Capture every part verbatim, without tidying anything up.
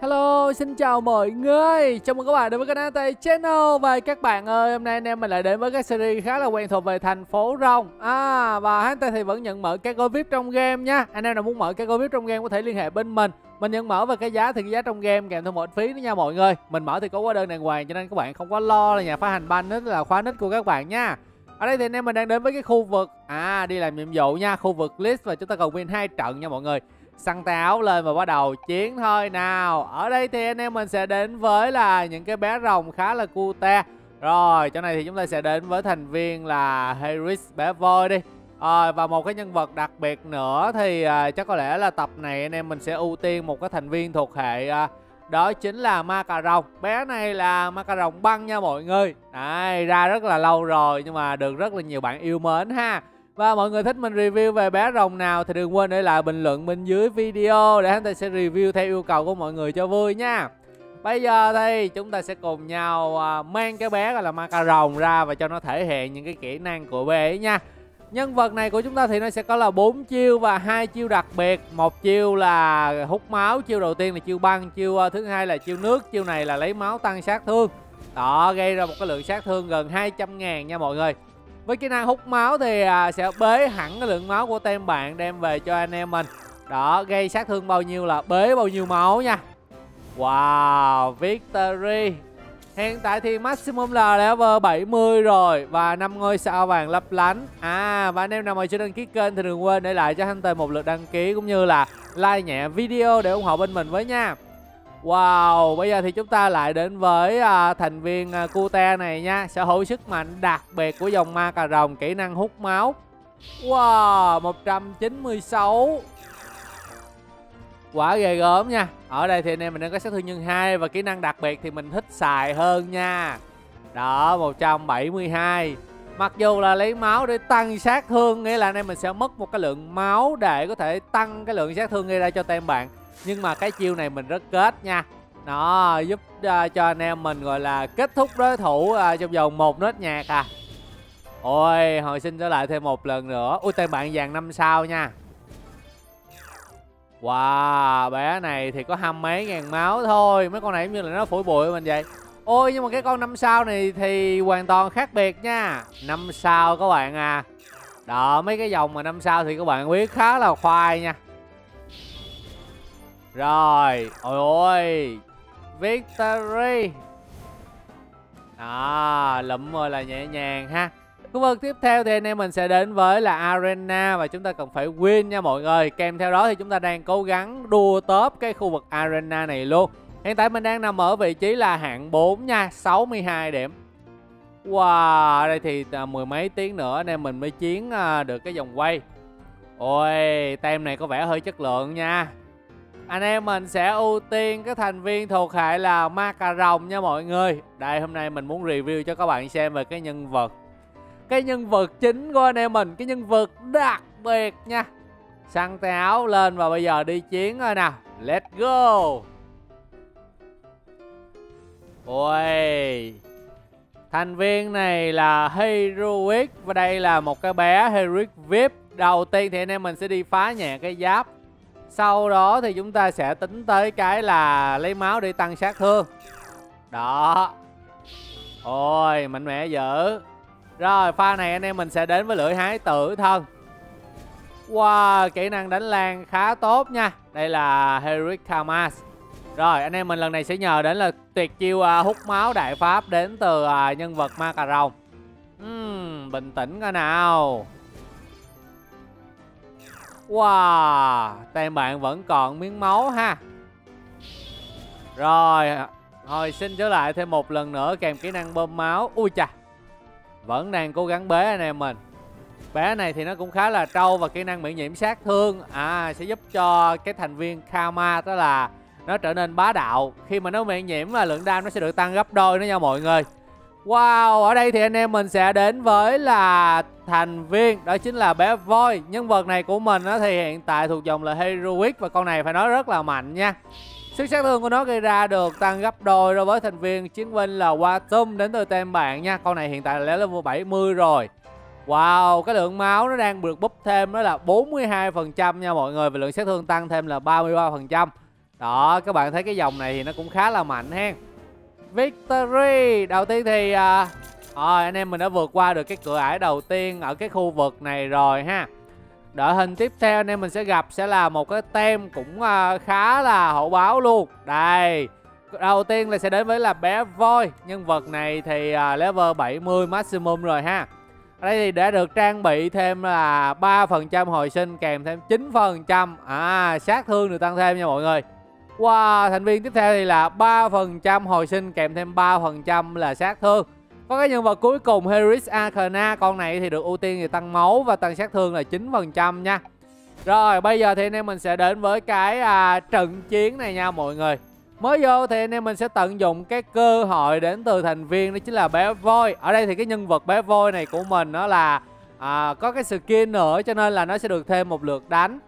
Hello, xin chào mọi người. Chào mừng các bạn đến với kênh hát en tê Channel. Và các bạn ơi, hôm nay anh em mình lại đến với cái series khá là quen thuộc về thành phố rồng. À, và hát en tê thì vẫn nhận mở các gói vê i pê trong game nha. Anh em nào muốn mở các gói vê i pê trong game có thể liên hệ bên mình. Mình nhận mở về cái giá thì cái giá trong game kèm theo một ít phí nữa nha mọi người. Mình mở thì có hóa đơn đàng hoàng cho nên các bạn không có lo là nhà phát hành ban nít là khóa nít của các bạn nha. Ở đây thì anh em mình đang đến với cái khu vực à đi làm nhiệm vụ nha, khu vực list, và chúng ta cần win hai trận nha mọi người. Săn tay áo lên và bắt đầu chiến thôi nào. Ở đây thì anh em mình sẽ đến với là những cái bé rồng khá là cute. Rồi chỗ này thì chúng ta sẽ đến với thành viên là Harris, bé voi đi. À, và một cái nhân vật đặc biệt nữa thì à, chắc có lẽ là tập này anh em mình sẽ ưu tiên một cái thành viên thuộc hệ à, đó chính là ma cà rồng. Bé này là ma cà rồng băng nha mọi người. Đấy, ra rất là lâu rồi nhưng mà được rất là nhiều bạn yêu mến ha. Và mọi người thích mình review về bé rồng nào thì đừng quên để lại bình luận bên dưới video để chúng ta sẽ review theo yêu cầu của mọi người cho vui nha. Bây giờ thì chúng ta sẽ cùng nhau mang cái bé gọi là ma cà rồng ra và cho nó thể hiện những cái kỹ năng của bé ấy nha. Nhân vật này của chúng ta thì nó sẽ có là bốn chiêu và hai chiêu đặc biệt. Một chiêu là hút máu, chiêu đầu tiên là chiêu băng, chiêu thứ hai là chiêu nước, chiêu này là lấy máu tăng sát thương. Đó, gây ra một cái lượng sát thương gần hai trăm ngàn nha mọi người. Với kỹ năng hút máu thì sẽ bế hẳn cái lượng máu của tem bạn đem về cho anh em mình. Đó, gây sát thương bao nhiêu là bế bao nhiêu máu nha. Wow, victory. Hiện tại thì maximum là level bảy mươi rồi và năm ngôi sao vàng lấp lánh. À, và anh em nào mà chưa đăng ký kênh thì đừng quên để lại cho hát en tê một lượt đăng ký cũng như là like nhẹ video để ủng hộ bên mình với nha. Wow, bây giờ thì chúng ta lại đến với uh, thành viên uh, Cute này nha. Sở hữu sức mạnh đặc biệt của dòng ma cà rồng, kỹ năng hút máu. Wow, một trăm chín mươi sáu. Quá ghê gớm nha. Ở đây thì anh em mình đang có sát thương nhân hai và kỹ năng đặc biệt thì mình thích xài hơn nha. Đó, một trăm bảy mươi hai. Mặc dù là lấy máu để tăng sát thương, nghĩa là anh em mình sẽ mất một cái lượng máu để có thể tăng cái lượng sát thương gây ra cho tem bạn. Nhưng mà cái chiêu này mình rất kết nha. Nó giúp uh, cho anh em mình gọi là kết thúc đối thủ uh, trong vòng một nốt nhạc à. Ôi, hồi sinh trở lại thêm một lần nữa. Ui, tên bạn vàng năm sao nha. Wow, bé này thì có hăm mấy ngàn máu thôi. Mấy con này giống như là nó phủi bụi mình vậy. Ôi, nhưng mà cái con năm sao này thì hoàn toàn khác biệt nha. Năm sao các bạn à. Đó, mấy cái dòng mà năm sao thì các bạn biết khá là khoai nha. Rồi, ôi ôi, victory. À, lụm rồi là nhẹ nhàng ha. Khu vực tiếp theo thì anh em mình sẽ đến với là Arena và chúng ta cần phải win nha mọi người. Kèm theo đó thì chúng ta đang cố gắng đua top cái khu vực Arena này luôn. Hiện tại mình đang nằm ở vị trí là hạng bốn nha, sáu mươi hai điểm. Wow, ở đây thì mười mấy tiếng nữa anh em mình mới chiến được cái vòng quay. Ôi, tem này có vẻ hơi chất lượng nha. Anh em mình sẽ ưu tiên các thành viên thuộc hệ là ma cà rồng nha mọi người. Đây, hôm nay mình muốn review cho các bạn xem về cái nhân vật. Cái nhân vật chính của anh em mình, cái nhân vật đặc biệt nha. Săn tay áo lên và bây giờ đi chiến rồi nào. Let's go. Ôi, thành viên này là Heroic. Và đây là một cái bé Heroic vê i pê. Đầu tiên thì anh em mình sẽ đi phá nhẹ cái giáp. Sau đó thì chúng ta sẽ tính tới cái là lấy máu để tăng sát thương. Đó. Ôi, mạnh mẽ dữ. Rồi, pha này anh em mình sẽ đến với lưỡi hái tử thân. Wow, kỹ năng đánh lan khá tốt nha. Đây là Heroic Kamas. Rồi, anh em mình lần này sẽ nhờ đến là tuyệt chiêu uh, hút máu đại pháp đến từ uh, nhân vật ma cà rồng. uhm, Bình tĩnh coi nào. Wow, tên bạn vẫn còn miếng máu ha. Rồi, hồi sinh trở lại thêm một lần nữa kèm kỹ năng bơm máu. Ui chà, vẫn đang cố gắng bế anh em mình. Bé này thì nó cũng khá là trâu và kỹ năng miễn nhiễm sát thương à sẽ giúp cho cái thành viên Karma đó là nó trở nên bá đạo. Khi mà nó miễn nhiễm là lượng đam nó sẽ được tăng gấp đôi nữa nha mọi người. Wow, ở đây thì anh em mình sẽ đến với là thành viên đó chính là bé voi. Nhân vật này của mình đó thì hiện tại thuộc dòng là Heroic và con này phải nói rất là mạnh nha. Sức sát thương của nó gây ra được tăng gấp đôi đối với thành viên chiến binh là Watum đến từ tem bạn nha. Con này hiện tại là level bảy mươi rồi. Wow, cái lượng máu nó đang được búp thêm đó là bốn mươi hai phần trăm nha mọi người. Và lượng sát thương tăng thêm là ba mươi ba phần trăm. Đó, các bạn thấy cái dòng này thì nó cũng khá là mạnh ha. Victory. Đầu tiên thì à, à, anh em mình đã vượt qua được cái cửa ải đầu tiên ở cái khu vực này rồi ha. Đội hình tiếp theo anh em mình sẽ gặp sẽ là một cái team cũng à, khá là hậu báo luôn. Đây, đầu tiên là sẽ đến với là bé voi. Nhân vật này thì à, level bảy mươi maximum rồi ha. Ở đây thì đã được trang bị thêm là ba phần trăm hồi sinh kèm thêm chín phần trăm à, sát thương được tăng thêm nha mọi người. Wow, thành viên tiếp theo thì là ba phần trăm hồi sinh kèm thêm ba phần trăm là sát thương. Có cái nhân vật cuối cùng Harris Arcana, con này thì được ưu tiên thì tăng máu và tăng sát thương là chín phần trăm nha. Rồi bây giờ thì anh em mình sẽ đến với cái à, trận chiến này nha mọi người. Mới vô thì anh em mình sẽ tận dụng cái cơ hội đến từ thành viên, đó chính là bé voi. Ở đây thì cái nhân vật bé voi này của mình nó là à, có cái skin nữa cho nên là nó sẽ được thêm một lượt đánh.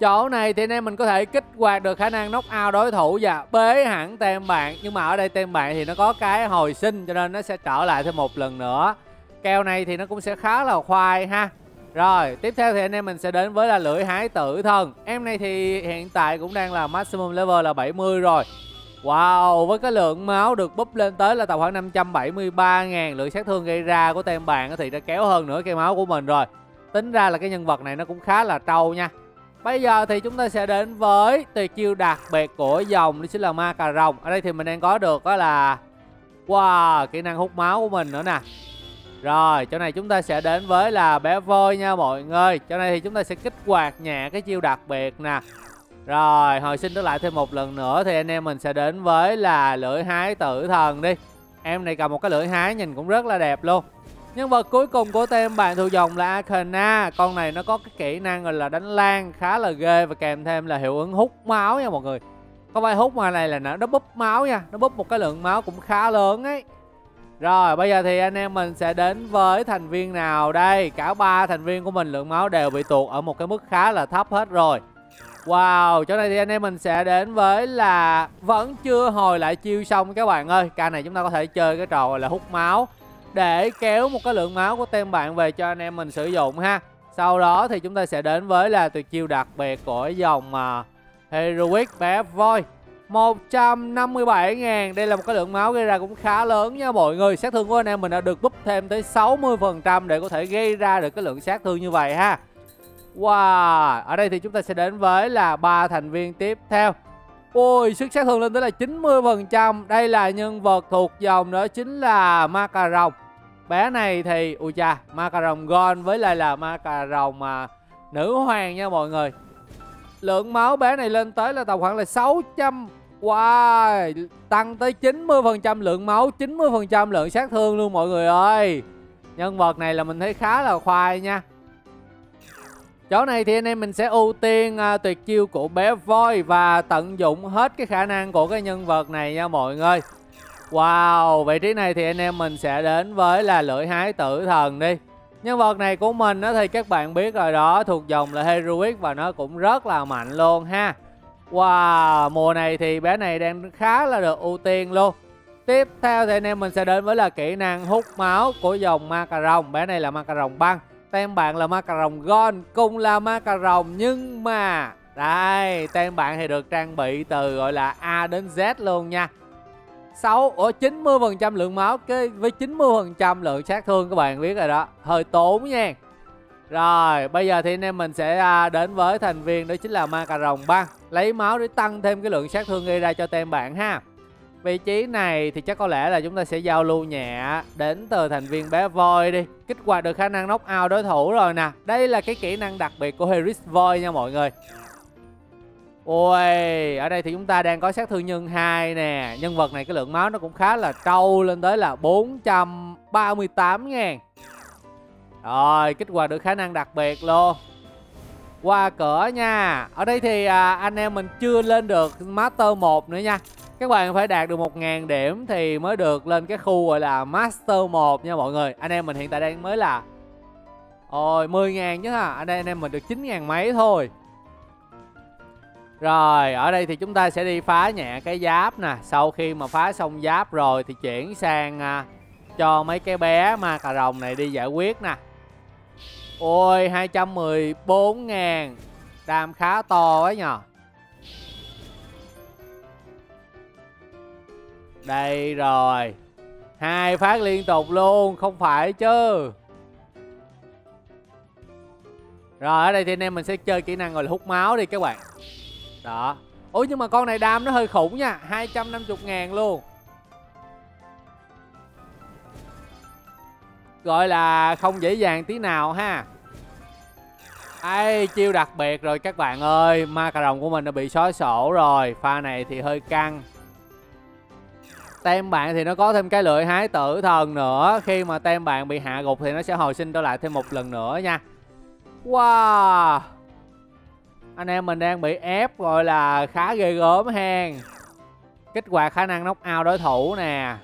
Chỗ này thì anh em mình có thể kích hoạt được khả năng knock out đối thủ và bế hẳn tem bạn. Nhưng mà ở đây tem bạn thì nó có cái hồi sinh cho nên nó sẽ trở lại thêm một lần nữa. Kèo này thì nó cũng sẽ khá là khoai ha. Rồi, tiếp theo thì anh em mình sẽ đến với là lưỡi hái tử thần. Em này thì hiện tại cũng đang là maximum level là bảy mươi rồi. Wow, với cái lượng máu được búp lên tới là tầm khoảng năm trăm bảy mươi ba ngàn. Lượng sát thương gây ra của tem bạn thì đã kéo hơn nửa cái máu của mình rồi. Tính ra là cái nhân vật này nó cũng khá là trâu nha. Bây giờ thì chúng ta sẽ đến với tuyệt chiêu đặc biệt của dòng, đó chính là ma cà rồng. Ở đây thì mình đang có được đó là wow, kỹ năng hút máu của mình nữa nè. Rồi, chỗ này chúng ta sẽ đến với là bé voi nha mọi người. Chỗ này thì chúng ta sẽ kích hoạt nhẹ cái chiêu đặc biệt nè. Rồi, hồi sinh trở lại thêm một lần nữa thì anh em mình sẽ đến với là lưỡi hái tử thần đi. Em này cầm một cái lưỡi hái nhìn cũng rất là đẹp luôn. Nhân vật cuối cùng của team bạn thuộc dòng là Arcana. Con này nó có cái kỹ năng gọi là đánh lan khá là ghê và kèm thêm là hiệu ứng hút máu nha mọi người. Không phải hút mà này là nó búp máu nha, nó búp một cái lượng máu cũng khá lớn ấy. Rồi bây giờ thì anh em mình sẽ đến với thành viên nào đây? Cả ba thành viên của mình lượng máu đều bị tuột ở một cái mức khá là thấp hết rồi. Wow, chỗ này thì anh em mình sẽ đến với là vẫn chưa hồi lại chiêu xong các bạn ơi. Ca này chúng ta có thể chơi cái trò là hút máu để kéo một cái lượng máu của team bạn về cho anh em mình sử dụng ha. Sau đó thì chúng ta sẽ đến với là tuyệt chiêu đặc biệt của dòng uh, Heroic bé voi. Một trăm năm mươi bảy ngàn. Đây là một cái lượng máu gây ra cũng khá lớn nha mọi người. Sát thương của anh em mình đã được búp thêm tới sáu mươi phần trăm để có thể gây ra được cái lượng sát thương như vậy ha. Wow, ở đây thì chúng ta sẽ đến với là ba thành viên tiếp theo. Ôi, sức sát thương lên tới là chín mươi phần trăm. Đây là nhân vật thuộc dòng đó chính là ma cà rồng. Bé này thì, ui cha, ma cà rồng Gold với lại là ma cà rồng mà nữ hoàng nha mọi người. Lượng máu bé này lên tới là tầm khoảng là sáu trăm. Wow, tăng tới chín mươi phần trăm lượng máu, chín mươi phần trăm lượng sát thương luôn mọi người ơi. Nhân vật này là mình thấy khá là khoai nha. Chỗ này thì anh em mình sẽ ưu tiên à, tuyệt chiêu của bé voi và tận dụng hết cái khả năng của cái nhân vật này nha mọi người. Wow, vị trí này thì anh em mình sẽ đến với là lưỡi hái tử thần đi. Nhân vật này của mình đó thì các bạn biết rồi đó, thuộc dòng là Heroic và nó cũng rất là mạnh luôn ha. Wow, mùa này thì bé này đang khá là được ưu tiên luôn. Tiếp theo thì anh em mình sẽ đến với là kỹ năng hút máu của dòng ma cà rồng. Bé này là ma cà rồng băng, tem bạn là ma cà rồng Gold, cùng là ma cà rồng nhưng mà đây, tem bạn thì được trang bị từ gọi là A đến Z luôn nha. Sáu ở chín mươi phần trăm lượng máu cái với chín mươi phần trăm lượng sát thương, các bạn biết rồi đó, hơi tốn nha. Rồi bây giờ thì anh em mình sẽ đến với thành viên đó chính là ma cà rồng băng, lấy máu để tăng thêm cái lượng sát thương gây ra cho tem bạn ha. Vị trí này thì chắc có lẽ là chúng ta sẽ giao lưu nhẹ đến từ thành viên bé voi đi. Kích hoạt được khả năng knock out đối thủ rồi nè. Đây là cái kỹ năng đặc biệt của Harris voi nha mọi người. Ôi, ở đây thì chúng ta đang có sát thương nhân hai nè. Nhân vật này cái lượng máu nó cũng khá là trâu, lên tới là bốn trăm ba mươi tám ngàn. Rồi, kích hoạt được khả năng đặc biệt luôn. Qua cửa nha. Ở đây thì à, anh em mình chưa lên được Master một nữa nha. Các bạn phải đạt được một ngàn điểm thì mới được lên cái khu gọi là Master một nha mọi người. Anh em mình hiện tại đang mới là ôi mười ngàn chứ ha. Ở đây anh em mình được chín ngàn mấy thôi. Rồi, ở đây thì chúng ta sẽ đi phá nhẹ cái giáp nè. Sau khi mà phá xong giáp rồi thì chuyển sang à, cho mấy cái bé ma cà rồng này đi giải quyết nè. Ôi, hai trăm mười bốn ngàn. Đam khá to ấy nhờ. Đây rồi. Hai phát liên tục luôn. Không phải chứ. Rồi ở đây thì anh em mình sẽ chơi kỹ năng gọi là hút máu đi các bạn. Đó. Ủa nhưng mà con này đam nó hơi khủng nha. Hai trăm năm mươi ngàn luôn. Gọi là không dễ dàng tí nào ha. Ai chiêu đặc biệt rồi các bạn ơi. Ma cà rồng của mình đã bị xóa sổ rồi. Pha này thì hơi căng. Tem bạn thì nó có thêm cái lưỡi hái tử thần nữa. Khi mà tem bạn bị hạ gục thì nó sẽ hồi sinh trở lại thêm một lần nữa nha. Wow. Anh em mình đang bị ép gọi là khá ghê gớm hen. Kích hoạt khả năng knock out đối thủ nè.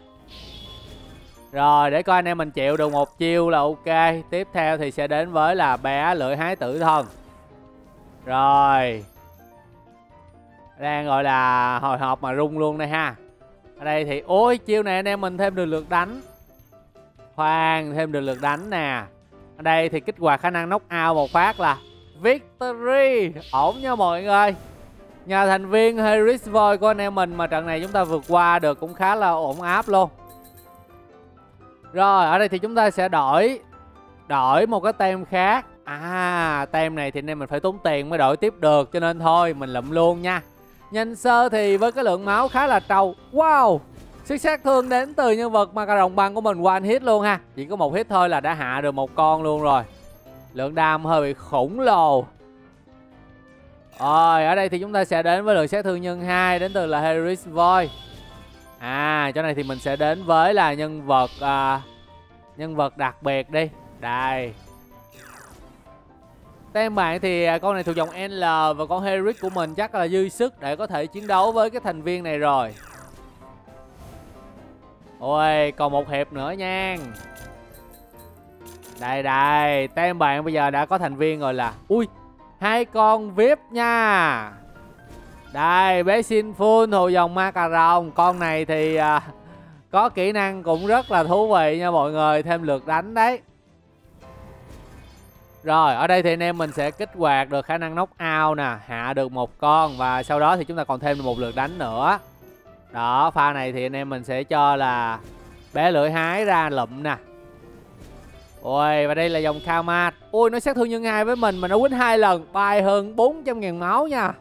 Rồi để coi anh em mình chịu được một chiêu là ok. Tiếp theo thì sẽ đến với là bé lưỡi hái tử thần. Rồi. Đang gọi là hồi hộp mà rung luôn đây ha. Ở đây thì ôi chiêu này anh em mình thêm được lượt đánh. Khoan, thêm được lượt đánh nè. Ở đây thì kích hoạt khả năng knock out một phát là victory. Ổn nha mọi người. Nhờ thành viên Harris Void của anh em mình mà trận này chúng ta vượt qua được cũng khá là ổn áp luôn. Rồi ở đây thì chúng ta sẽ đổi Đổi một cái tem khác. À tem này thì anh em mình phải tốn tiền mới đổi tiếp được. Cho nên thôi mình lụm luôn nha. Nhìn sơ thì với cái lượng máu khá là trâu. Wow. Sức sát thương đến từ nhân vật mà cà rồng băng của mình one hit luôn ha. Chỉ có một hit thôi là đã hạ được một con luôn rồi. Lượng đam hơi bị khổng lồ. Rồi ở đây thì chúng ta sẽ đến với lượng sát thương nhân hai đến từ là Harris Void. À chỗ này thì mình sẽ đến với là nhân vật à, nhân vật đặc biệt đi. Đây. Tem bạn thì con này thuộc dòng L. Và con Harris của mình chắc là dư sức để có thể chiến đấu với cái thành viên này rồi. Ôi còn một hiệp nữa nha. Đây đây. Tem bạn bây giờ đã có thành viên rồi là ui hai con vê i pê nha. Đây bé Sinful thuộc dòng ma cà rồng. Con này thì à, có kỹ năng cũng rất là thú vị nha mọi người. Thêm lượt đánh đấy. Rồi ở đây thì anh em mình sẽ kích hoạt được khả năng knock out nè. Hạ được một con. Và sau đó thì chúng ta còn thêm một lượt đánh nữa. Đó pha này thì anh em mình sẽ cho là bé lưỡi hái ra lụm nè. Ôi và đây là dòng Kamat. Ôi nó sát thương nhân hai với mình mà nó quýnh hai lần. Bay hơn bốn trăm ngàn máu nha.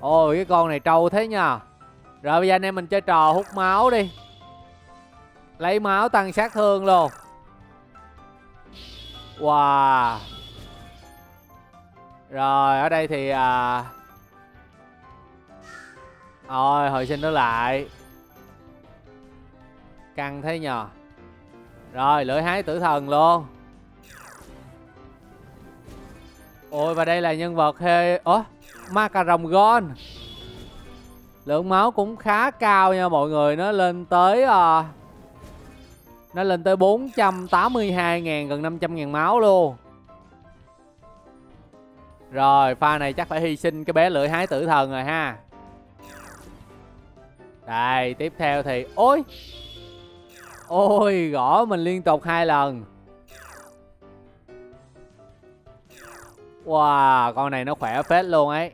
Ôi cái con này trâu thế nha. Rồi bây giờ anh em mình chơi trò hút máu đi. Lấy máu tăng sát thương luôn. Wow. Rồi ở đây thì à... Ôi hồi sinh nó lại. Căng thế nhờ. Rồi lưỡi hái tử thần luôn. Ôi và đây là nhân vật hê... Ủa? Ma cà rồng Gon. Lượng máu cũng khá cao nha mọi người. Nó lên tới à... Nó lên tới bốn trăm tám mươi hai ngàn, gần năm trăm ngàn máu luôn. Rồi pha này chắc phải hy sinh cái bé lưỡi hái tử thần rồi ha. Đây tiếp theo thì ôi ôi gõ mình liên tục hai lần. Wow con này nó khỏe phết luôn ấy.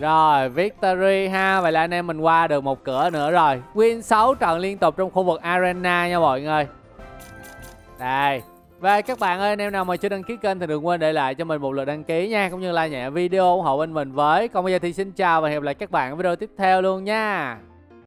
Rồi victory ha. Vậy là anh em mình qua được một cửa nữa rồi. Win sáu trận liên tục trong khu vực arena nha mọi người. Đây. Và các bạn ơi, anh em nào mà chưa đăng ký kênh thì đừng quên để lại cho mình một lượt đăng ký nha. Cũng như like nhẹ video ủng hộ bên mình với. Còn bây giờ thì xin chào và hẹn gặp lại các bạn ở video tiếp theo luôn nha.